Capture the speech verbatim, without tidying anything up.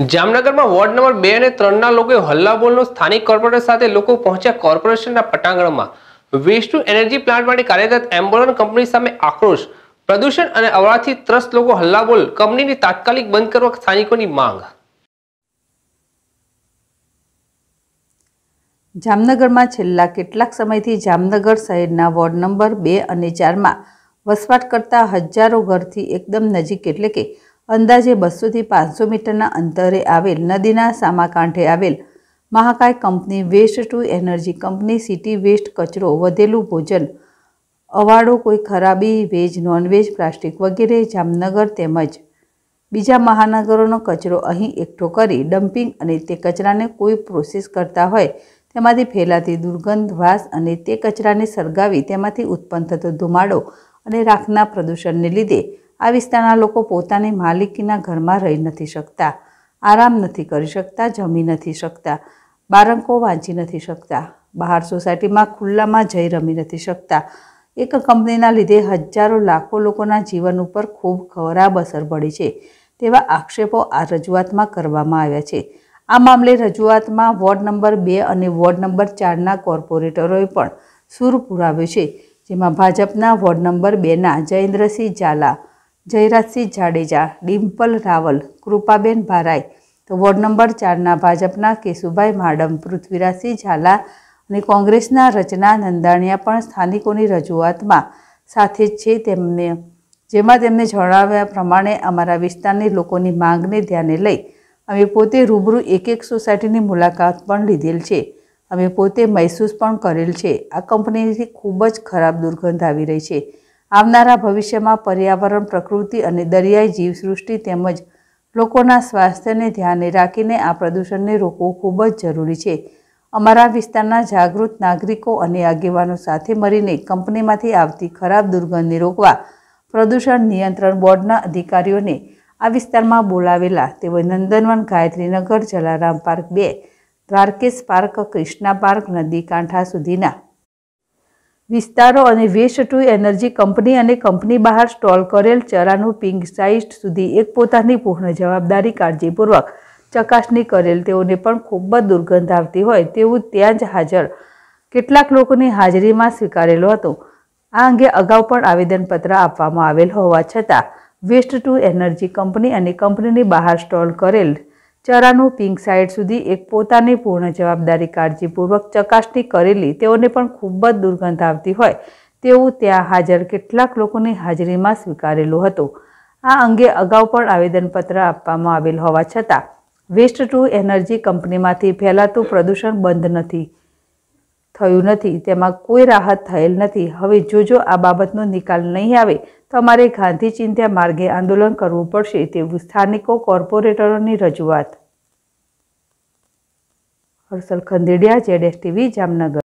जामनगर में ward number बे अने त्रण ना लोकोए हल्लाबोलनो स्थानिक कोर्पोरेटर साथे लोको पहोंच्या कोर्पोरेशनना पटांगणमां वेस्ट टू एनर्जी प्लांट माटे कार्यरत एम्बोलन कंपनी सामे आक्रोश। प्रदूषण अने अवराधथी त्रस्त लोको हल्लाबोल, कंपनीनी तात्कालिक बंध करवा स्थानिकोनी मांग। जामनगर में छेल्ला केटलाक समयथी जामनगर शहेरना वोर्ड नंबर बे अने चार मां वसवाट करता हजारों घरथी एकदम नजीक एटले के अंदाजे बसो थी पांच सौ मीटरना अंतरे आवेल नदीना सामा कांठे आवेल महाकाय company waste to energy company city waste कचरो वधेलू भोजन अवाड़ो कोई खराबी वेज नॉनवेज प्लास्टिक वगैरह जामनगर तेमज बीजा महानगरों कचरो अहीं एकठो करी डम्पिंग अने ते कचराने कोई प्रोसेस करता होय तेमांथी फैलाती दुर्गंध वास अने ते कचराने सर्गावी तेमांथी उत्पन्न थतो धुमाड़ो अने राखना प्रदूषणने लीधे आ विस्तारना लोको पोतानी मालिकीना घर में रही नहीं सकता, आराम नहीं कर सकता, जमी नहीं सकता, बारंको वाँची नहीं सकता, बहार सोसायटी में खुला में जई रमी नहीं सकता। एक कंपनीना लीधे हजारों लाखों लोकोना जीवन पर खूब खराब असर पड़ी है तेवा आक्षेपों आ रजूआत में करवामां आव्या छे। आ मामले रजूआत में वोर्ड नंबर बे अने वोर्ड नंबर चारना कोर्पोरेटरोए पण सूर पुराव्यो छे, जेमां भाजपना वोर्ड नंबर बेना जयेन्द्र सिंह झाला, जयराज सिंह जाडेजा, डिम्पल रावल, कृपाबेन भराई तो वोर्ड नंबर चारना भाजपना केशुभाई मैडम, पृथ्वीराज सिंह झाला ने कांग्रेसना रचना नंदानिया पण स्थानिकोनी रजूआतमां साथे छे। तेमने जेमां तेमने जणाव्या प्रमाणे अमारा विस्तारनी लोकोनी मांगने ध्याने लई अमे पोते रूबरू एक एक सोसायटीनी मुलाकात पण लीधेल छे, अमे पोते महसूस पण करेल छे। आ कंपनीथी खूब ज खराब दुर्गंध आवी रही छे। आवनारा भविष्य में पर्यावरण प्रकृति और दरियाई जीवसृष्टि तेमज लोकोना स्वास्थ्य ने ध्यान राखीने आ प्रदूषण ने रोकवू खूब ज जरूरी है। अमरा विस्तारना जागृत नागरिकों और आगेवानों साथे मरीने कंपनी में आती खराब दुर्गंध ने रोकवा प्रदूषण नियंत्रण बोर्डना अधिकारीओ ने आ विस्तार में बोलावेला तेवोए नंदनवन, गायत्रीनगर, जलाराम पार्क बे, द्वारकेश पार्क, कृष्णा पार्क, नदी कांठा सुधीना विस्तारों और वेस्ट टू एनर्जी कंपनी और कंपनी बहार स्टॉल करेल चरानू पिंक साइट सुधी एक पोतानी पूर्ण जवाबदारी काळजीपूर्वक चकासणी करेल तेओने पण खूब दुर्गंध आवती होय तेवुं त्याज हाजर केटलाक लोकोनी हाजरी में स्वीकारेलो हतो। आ अंगे अगाउ पण आवेदनपत्र आपवामां आवेल होवा छतां वेस्ट टू एनर्जी कंपनी और कंपनीनी बहार स्टॉल करेल चरानू पिंक साइड सुधी एक पोतानी पूर्ण जवाबदारी काळजीपूर्वक चकासणी करेली तेओने पण खूब ज दुर्गंध आवती होय तेवुं त्यां हाजर केटलाक लोकोनी हाजरीमां स्वीकारेलो हतो। आ अंगे अगाउ पण आवेदनपत्र आपवामां आवेल होवा छतां वेस्ट टू एनर्जी कंपनीमांथी फैलातुं प्रदूषण बंध नथी थयुं नथी तेमां कोई राहत थयेल नथी। हवे जो जो आ बाबतनो निकाल नहीं आवे तो अमारे गांधी चिंत्या मार्गे आंदोलन करवू पड़शे तेवुं स्थानिको कोर्पोरेटरोनी रजूआत। Harshil Khandediya, ZS TV, Jamnagar.